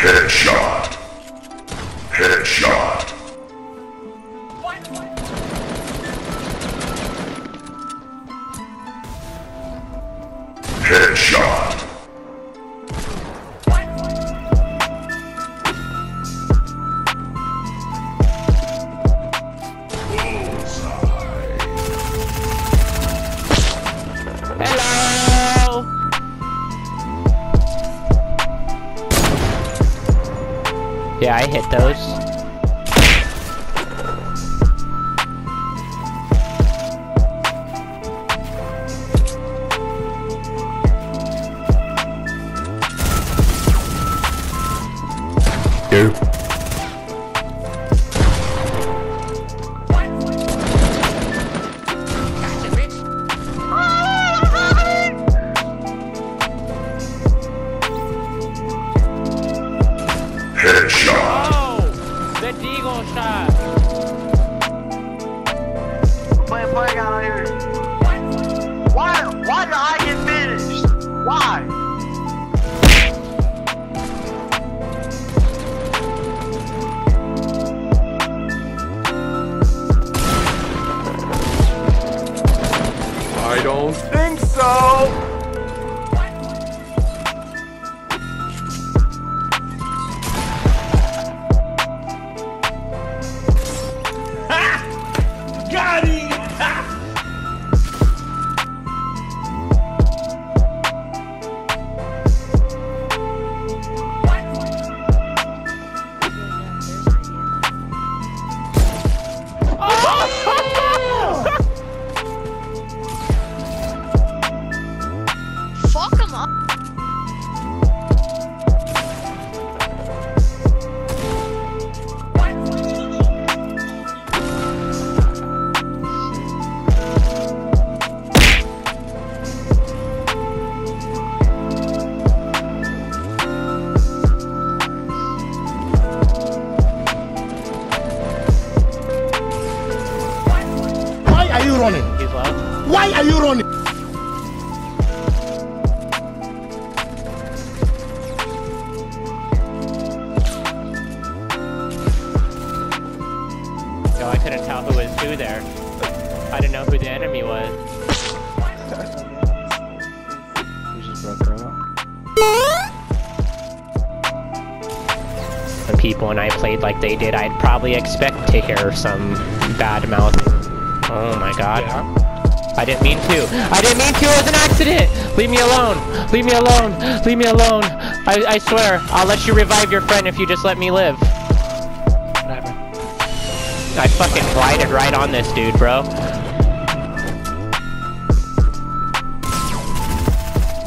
Headshot. Headshot. Headshot. Yeah, I hit those. Dude. Headshot. Oh, the deagle shot. Play out here. Why did I get finished? Why? I don't think so. Why are you running? No, I couldn't tell who was who there. I didn't know who the enemy was. We just broke her up. The people and I played like they did, I'd probably expect to hear some bad mouthing. Oh my god. Yeah. I didn't mean to. I didn't mean to. It was an accident. Leave me alone. Leave me alone. Leave me alone. I swear, I'll let you revive your friend if you just let me live. Whatever. I fucking glided right on this dude, bro.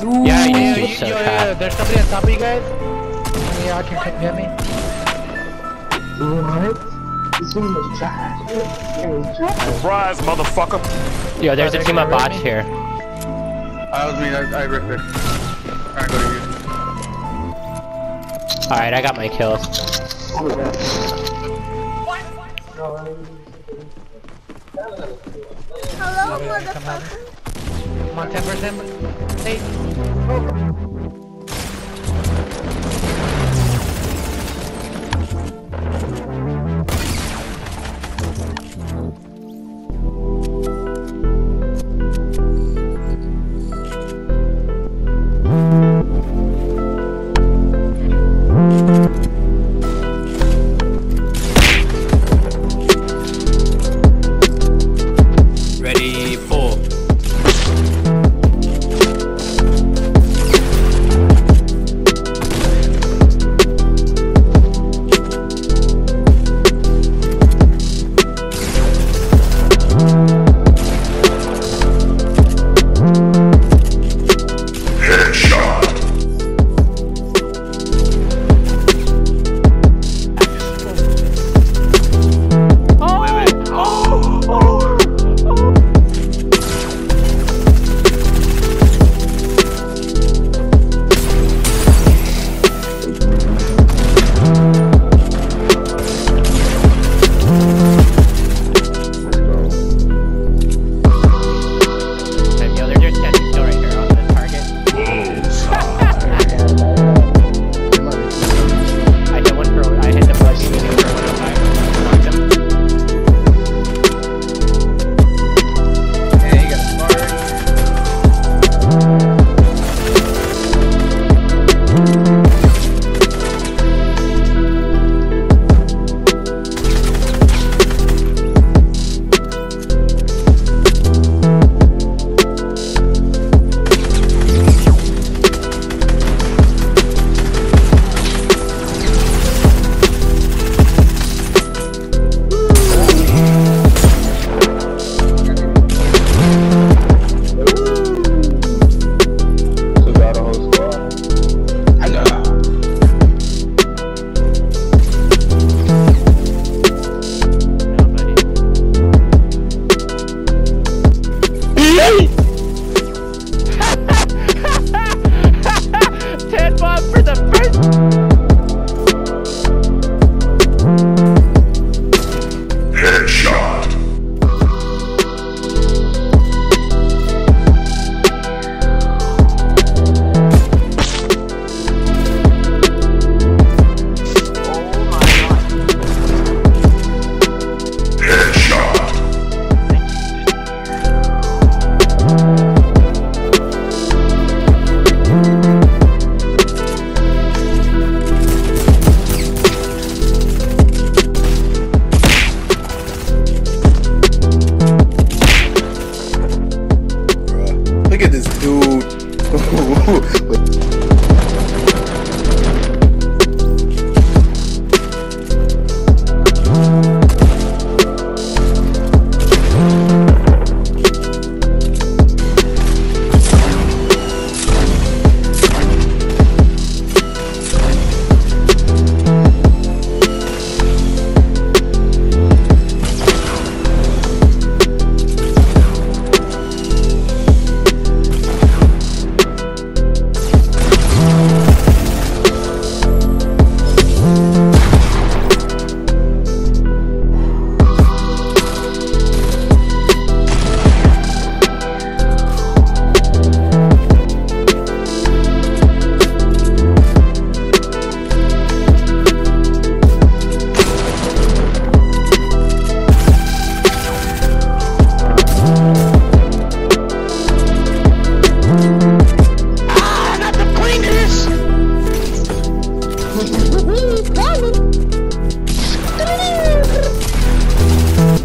Ooh, yeah, you so yeah. There's somebody on top of you guys. Yeah, I can get me. What? This one was trash. Surprise, motherfucker. Yo, there's a team of bots here. I ripped it. Alright, go to you. Alright, I got my kills. Hello, motherfucker. Come on, 10%. Hey. Oh. Ready, four.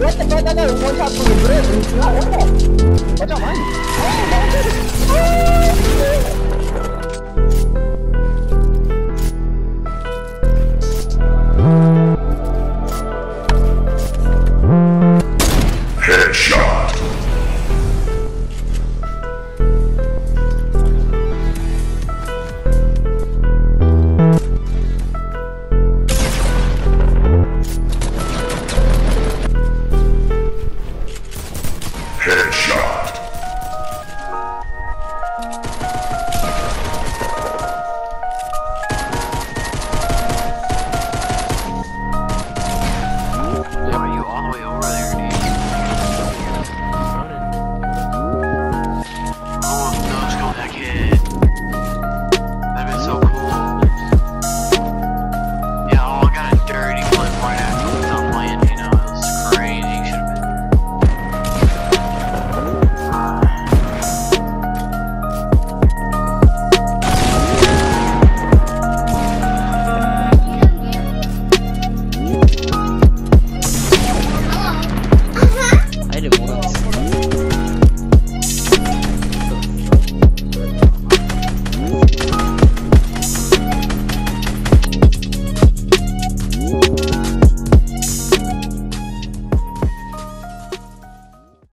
What the fuck? I got a one shot from the bridge. It's not worth it. Watch out, mine.